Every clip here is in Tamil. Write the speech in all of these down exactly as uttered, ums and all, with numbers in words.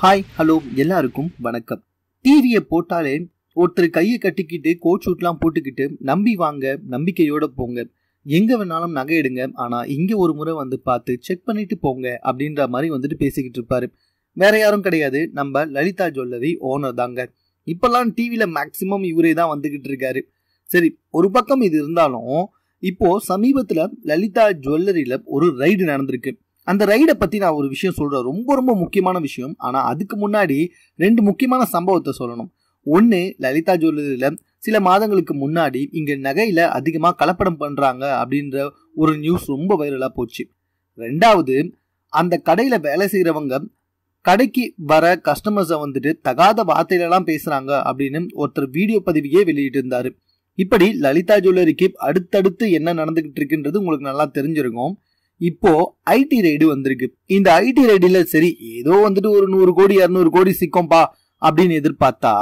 हाई हलो एल्लारुक्कुम वणक्कम टीवीय पोट्टाले ओरुत्तर कैय कट्टिकिट्टु कोट शूटलाम पोट्टुकिट्टु नंबी वांगा नंबिक्कैयोड पोंगा एंगे वेणालुम नगै एडुंगा आना इंगे ओरु मुறை வந்து பார்த்து செக் பண்ணிட்டு போங்க அப்படின்ற மாதிரி வந்துட்டு பேசிக்கிட்டு இருப்பாரு வேற யாரும் கிடையாது நம்ம லலிதா ஜுவல்லரி ஓனர் தாங்க இப்போலாம் டிவில மேக்ஸिमम இவரே தான் வந்துக்கிட்டு இருக்காரு சரி ஒரு பக்கம் இது இருந்தாலும் இப்போ சமீபத்துல லலிதா ஜுவல்லரில ஒரு ரைடு நடந்துருக்கு அந்த ரைட பத்தி நான் ஒரு விஷயம் சொல்றேன் ரொம்ப ரொம்ப முக்கியமான விஷயம் ஆனா அதுக்கு முன்னாடி ரெண்டு முக்கியமான சம்பவத்தை சொல்லணும் ஒண்ணு லலிதா ஜுவல்லரில சில மாதங்களுக்கு முன்னாடி இங்க நகையில அதிகமா கலப்படம் பண்றாங்க அப்படிங்கற ஒரு நியூஸ் ரொம்ப வைரலா போச்சு இரண்டாவது அந்த கடையில வேலை செய்றவங்க கடைக்கு வர கஸ்டமர்ஸ் வந்துட்டு தகாத வார்த்தையில எல்லாம் பேசுறாங்க அப்படினு ஒருத்தர் வீடியோ பதிவியே வெளியிட்டிருந்தாரு இப்படி லலிதா ஜுவல்லரிக்கு அடுத்தடுத்து என்ன நடந்துக்கிட்டு இருக்குன்றது உங்களுக்கு நல்லா தெரிஞ்சிருக்கும் இப்போ ஐடி ரெய்டு வந்திருக்கு இந்த ஐடி ரெய்டுல சரி ஏதோ வந்துட்டு ஒரு நூறு கோடி இருநூறு கோடி சிக்கும்பா அப்படினு எதிர்பார்த்தா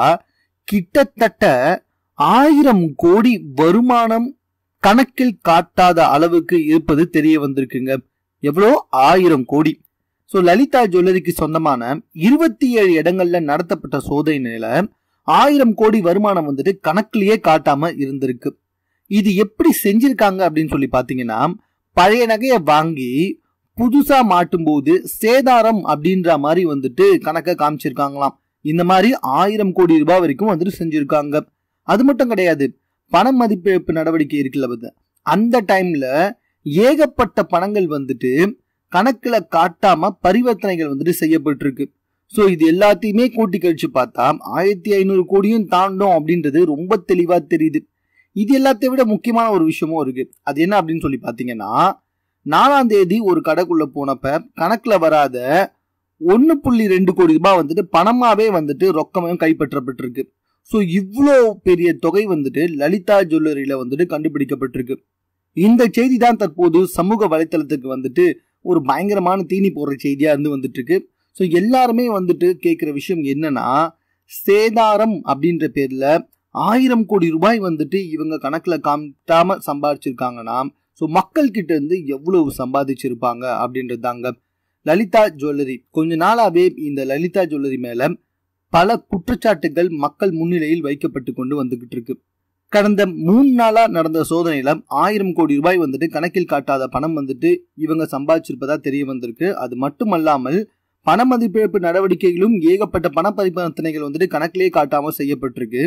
கிட்டத்தட்ட ஆயிரம் கோடி வருமானம் கணக்கில் காட்டாத அளவுக்கு இருப்பது தெரிய வந்திருக்குங்க எவ்வளோ ஆயிரம் கோடி சோ லலிதா ஜுவல்லரிக்கு சொந்தமான இருபத்தி ஏழு இடங்கள்ல நடத்தப்பட்ட சோதனையில ஆயிரம் கோடி வருமானம் வந்துட்டு கணக்கிலேயே காட்டாம இருந்திருக்கு இது எப்படி செஞ்சிருக்காங்க அப்படின்னு சொல்லி பாத்தீங்கன்னா பழைய நகையை வாங்கி புதுசா மாட்டும்போது சேதாரம் அப்படின்ற மாதிரி வந்துட்டு கணக்க காமிச்சிருக்காங்களாம் இந்த மாதிரி ஆயிரம் கோடி ரூபாய் வரைக்கும் வந்துட்டு செஞ்சிருக்காங்க அது மட்டும் கிடையாது பண மதிப்பிழப்பு நடவடிக்கை இருக்குல்ல அந்த டைம்ல ஏகப்பட்ட பணங்கள் வந்துட்டு கணக்குல காட்டாம பரிவர்த்தனைகள் வந்துட்டு செய்யப்பட்டு இருக்கு ஸோ இது எல்லாத்தையுமே கூட்டி கழிச்சு பார்த்தா ஆயிரத்தி ஐநூறு கோடியும் தாண்டும் அப்படின்றது ரொம்ப தெளிவா தெரியுது இது எல்லாத்தையும் விட முக்கியமான ஒரு விஷயமும் இருக்கு அது என்ன அப்படின்னு சொல்லி பாத்தீங்கன்னா நாலாம் தேதி ஒரு கடைக்குள்ள போனப்ப கணக்குல வராத ஒன்னு புள்ளி ரெண்டு கோடி ரூபாய் வந்துட்டு பணமாவே வந்துட்டு ரொக்கமும் கைப்பற்றப்பட்டிருக்கு ஸோ இவ்வளோ பெரிய தொகை வந்துட்டு லலிதா ஜுவல்லரியில வந்துட்டு கண்டுபிடிக்கப்பட்டிருக்கு இந்த செய்தி தான் தற்போது சமூக வலைத்தளத்துக்கு வந்துட்டு ஒரு பயங்கரமான தீனி போடுற செய்தியா இருந்து வந்துட்டு இருக்கு ஸோ எல்லாருமே வந்துட்டு கேட்கிற விஷயம் என்னன்னா சேதாரம் அப்படின்ற பேர்ல ஆயிரம் கோடி ரூபாய் வந்துட்டு இவங்க கணக்குல காமிக்காம சம்பாதிச்சிருக்காங்கன்னா ஸோ மக்கள் கிட்ட இருந்து எவ்வளவு சம்பாதிச்சிருப்பாங்க அப்படின்றதாங்க லலிதா ஜுவல்லரி கொஞ்ச நாளாவே இந்த லலிதா ஜுவல்லரி மேல பல குற்றச்சாட்டுகள் மக்கள் முன்னிலையில் வைக்கப்பட்டு கொண்டு வந்துகிட்டு இருக்கு கடந்த மூணு நாளா நடந்த சோதனையில ஆயிரம் கோடி ரூபாய் வந்துட்டு கணக்கில் காட்டாத பணம் வந்துட்டு இவங்க சம்பாதிச்சிருப்பதா தெரிய வந்திருக்கு அது மட்டுமல்லாமல் பண மதிப்பிழப்பு நடவடிக்கைகளும் ஏகப்பட்ட பண பரிவர்த்தனைகள் வந்துட்டு கணக்கிலேயே காட்டாம செய்யப்பட்டிருக்கு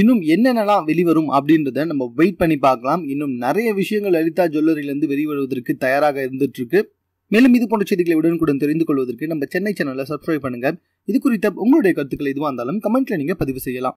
இன்னும் என்னென்னலாம் வெளிவரும் அப்படின்றத நம்ம வெயிட் பண்ணி பார்க்கலாம் இன்னும் நிறைய விஷயங்கள் லலிதா ஜுவல்லரியிலிருந்து வெளிவருவதற்கு தயாராக இருந்துட்டு இருக்கு மேலும் இது போன்ற செய்திகளை உடனுக்குடன் தெரிந்து கொள்வதற்கு நம்ம சென்னை சேனலை சப்ஸ்கிரைப் பண்ணுங்க இது குறித்த உங்களுடைய கருத்துக்கள் எதுவாக இருந்தாலும் கமெண்ட்ல நீங்க பதிவு செய்யலாம்.